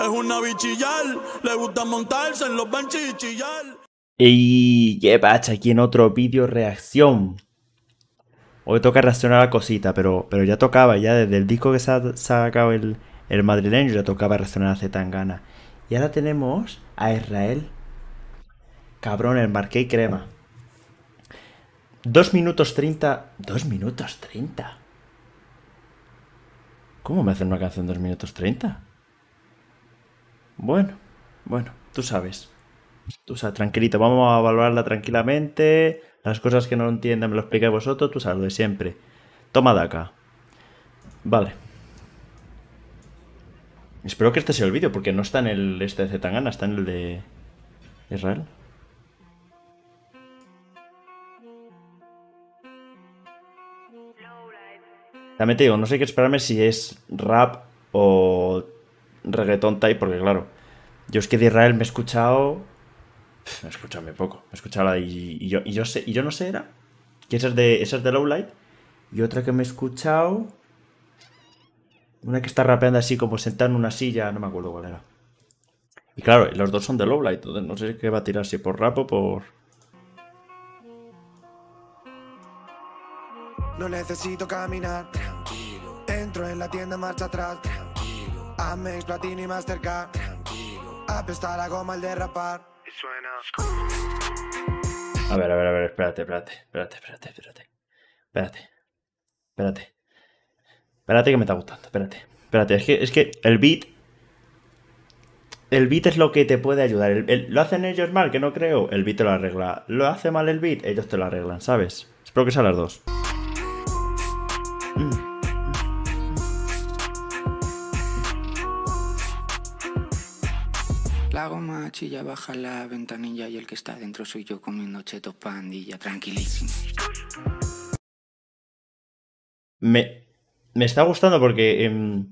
es una bichillar, le gusta montarse en los benches y chillar. Y qué pacha, aquí en otro vídeo reacción. Hoy toca reaccionar a cosita, pero ya tocaba, ya desde el disco que se ha sacado el madrileño ya tocaba reaccionar a C. Tangana. Y ahora tenemos a Israel. Cabrón, el marqué y crema. 2 minutos 30. 2 minutos 30. ¿Cómo me hacen una canción en 2 minutos 30? Bueno, tú sabes. Tú sabes, tranquilito, vamos a evaluarla tranquilamente. Las cosas que no entiendan me lo explicáis vosotros, tú sabes lo de siempre. Toma de acá. Vale. Espero que este sea el vídeo, porque no está en el este de C. Tangana, está en el de Israel. También te digo, no sé qué esperarme si es rap o reggaetón type, porque claro, yo es que de Israel me he escuchado... Me he escuchado muy poco. Me he escuchado la de... Y yo no sé, era... Que esa es de Lowlight. Y otra que me he escuchado... Una que está rapeando así como sentada en una silla, no me acuerdo cuál era. Y claro, los dos son de Lowlight, entonces no sé qué va a tirar, si por rap o por... No necesito caminar, tranquilo. Entro en la tienda, marcha atrás, tranquilo. Amex, Platini y Mastercard, tranquilo. Apesta la goma al derrapar. Y suena. A ver, espérate que me está gustando, espérate, es que el beat es lo que te puede ayudar. Lo hacen ellos mal, que no creo, el beat te lo arregla. Lo hace mal el beat, ellos te lo arreglan, ¿sabes? Espero que sean las dos. La goma chilla, baja la ventanilla y el que está dentro soy yo comiendo chetos pandilla, tranquilísimo. Me está gustando porque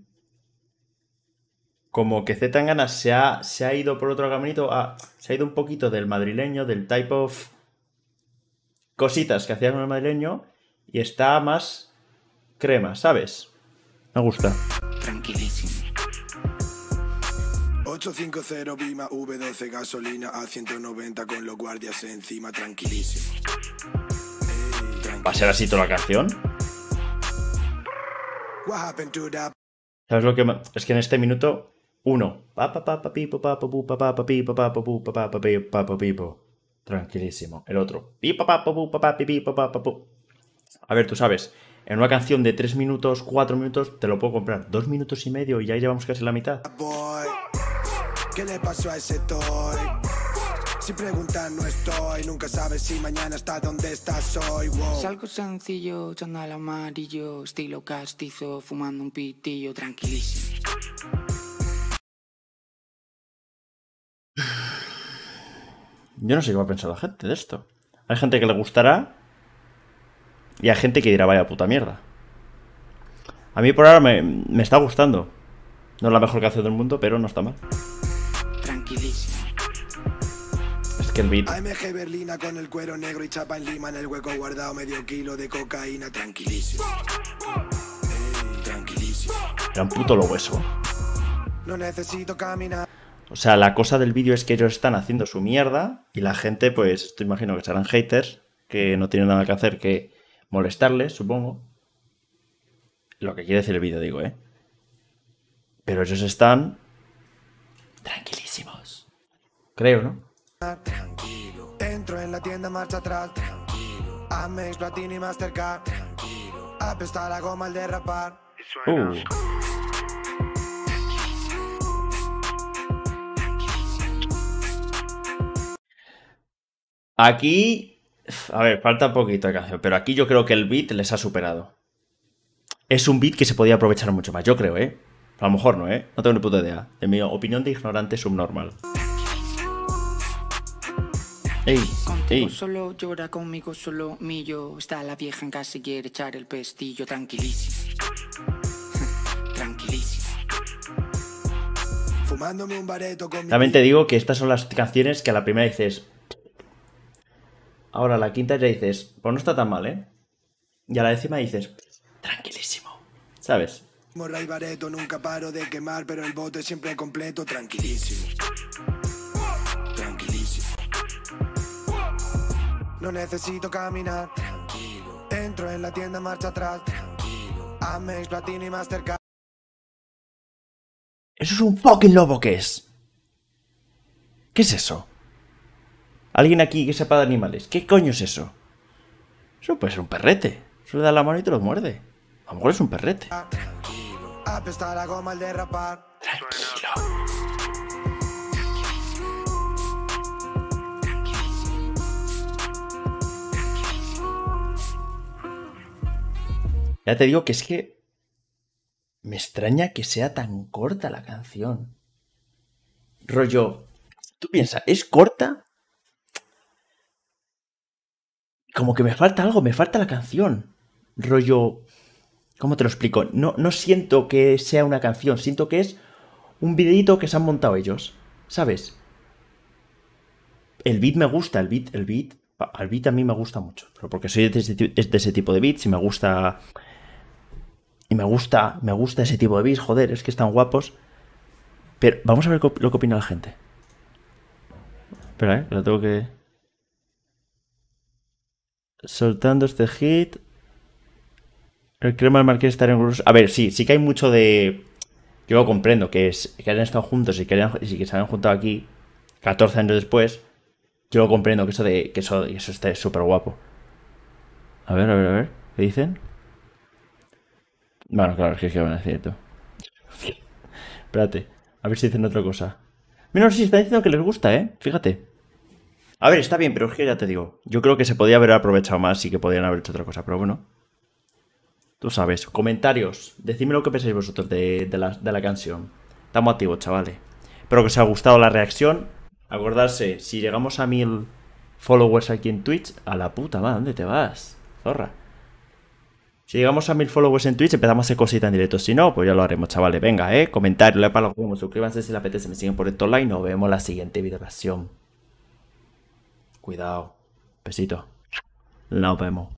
como que C. Tangana se ha ido por otro caminito, se ha ido un poquito del madrileño, del type of cositas que hacía con el madrileño y está más... crema, ¿sabes? Me gusta. Tranquilísimo. 850 Bima V12 gasolina a 190 con los guardias encima, tranquilísimo. ¿Va a ser así toda la canción? ¿Sabes lo que es que en este minuto uno, tranquilísimo, el otro, a ver, tú sabes. En una canción de 3 minutos, 4 minutos, te lo puedo comprar. 2 minutos y medio y ya llevamos casi la mitad. ¿Qué le pasó a ese toy? Si preguntas no estoy, nunca sabes si mañana está donde estás hoy. Wow. Es algo sencillo, chándal amarillo, estilo castizo, fumando un pitillo, tranquilísimo. Yo no sé qué va a pensar la gente de esto. Hay gente que le gustará... Y hay gente que dirá, vaya puta mierda. A mí por ahora me está gustando. No es la mejor canción del mundo, pero no está mal. Tranquilísimo. Es que el beat. AMG Berlina con el cuero negro y chapa en lima en el hueco guardado medio kilo de cocaína. Tranquilísimo. Tranquilísimo. Era un puto lo hueso. No necesito caminar. O sea, la cosa del vídeo es que ellos están haciendo su mierda y la gente, pues, esto imagino que serán haters, que no tienen nada que hacer que... molestarles, supongo. Lo que quiere decir el vídeo, digo, ¿eh? Pero ellos están... tranquilísimos. Creo, ¿no? Tranquilo. Entro en la tienda, marcha atrás. Tranquilo. Amex, Platini, Mastercard. Tranquilo. Apesta la goma al derrapar. Aquí... A ver, falta poquito de canción, pero aquí yo creo que el beat les ha superado. Es un beat que se podía aprovechar mucho más, yo creo, ¿eh? A lo mejor no, ¿eh? No tengo ni puta idea. En mi opinión de ignorante subnormal. Ey. Solo llora conmigo, solo mío. Está la vieja en casa y quiere echar el pestillo, tranquilísimo. Tranquilísimo. Fumándome un bareto con... También te digo que estas son las canciones que a la primera dices... Ahora a la quinta ya dices, pues no está tan mal, ¿eh? Y a la décima dices, tranquilísimo, ¿sabes? Morra y bareto, nunca paro de quemar, pero el bote siempre completo. Tranquilísimo, tranquilísimo. No necesito caminar, tranquilo. Entro en la tienda, marcha atrás, tranquilo. Amex, Platini, Mastercard. Eso es un fucking lobo, ¿qué es? ¿Qué es eso? Alguien aquí que sepa de animales. ¿Qué coño es eso? Eso puede ser un perrete. Eso le da la mano y te lo muerde. A lo mejor es un perrete. Tranquilo. Apesta la goma al derrapar. Tranquilo. Tranquilísimo. Tranquilísimo. Tranquilísimo. Ya te digo que es que me extraña que sea tan corta la canción. Rollo, tú piensas, ¿es corta? Como que me falta algo, me falta la canción. Rollo... ¿Cómo te lo explico? No siento que sea una canción, siento que es un videito que se han montado ellos, ¿sabes? El beat me gusta, el beat a mí me gusta mucho, pero porque soy de ese tipo de beats y me gusta... Me gusta ese tipo de beats, joder, es que están guapos. Pero vamos a ver lo que opina la gente. Espera, lo tengo que... Soltando este hit, el crema del marqués estará en grupo. A ver, sí que hay mucho de... Yo lo comprendo, que hayan estado juntos y que se hayan juntado aquí 14 años después. Yo lo comprendo, que eso está súper guapo. A ver, ¿qué dicen? Bueno, claro, es que van a decir esto. Espérate, a ver si dicen otra cosa. Mira, no sé si está diciendo que les gusta, ¿eh? Fíjate. A ver, está bien, pero es que ya te digo, yo creo que se podía haber aprovechado más y que podían haber hecho otra cosa, pero bueno. Tú sabes. Comentarios. Decidme lo que pensáis vosotros de la canción. Estamos activos, chavales. Espero que os haya gustado la reacción. Acordarse, si llegamos a 1000 followers aquí en Twitch, a la puta, va, ¿dónde te vas? Zorra. Si llegamos a 1000 followers en Twitch, empezamos a hacer cositas en directo. Si no, pues ya lo haremos, chavales. Venga, comentarios, le palo, suscríbanse si les apetece, me siguen por esto online. Nos vemos en la siguiente videoreacción. Cuidado. Besito. Nos vemos.